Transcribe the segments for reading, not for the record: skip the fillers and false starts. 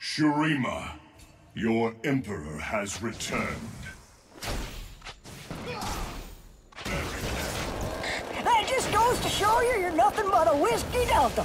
Shurima, your Emperor has returned. That just goes to show you, you're nothing but a whiskey delta.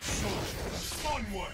Soldiers, onward!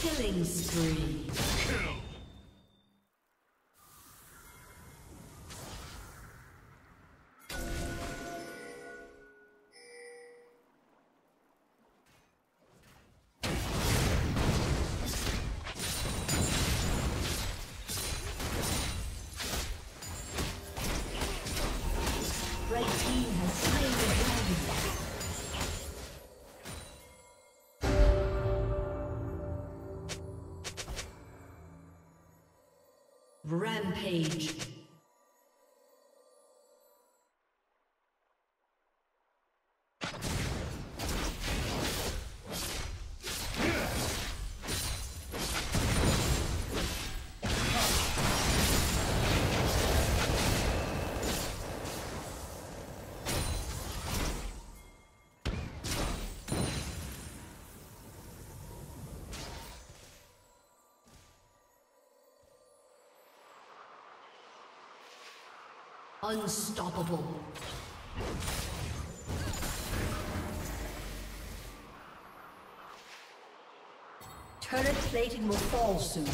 Killing spree. Kill. Rampage. Unstoppable. Turret plating will fall soon.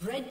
Red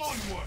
Onward!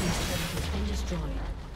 team's turret has been destroyed.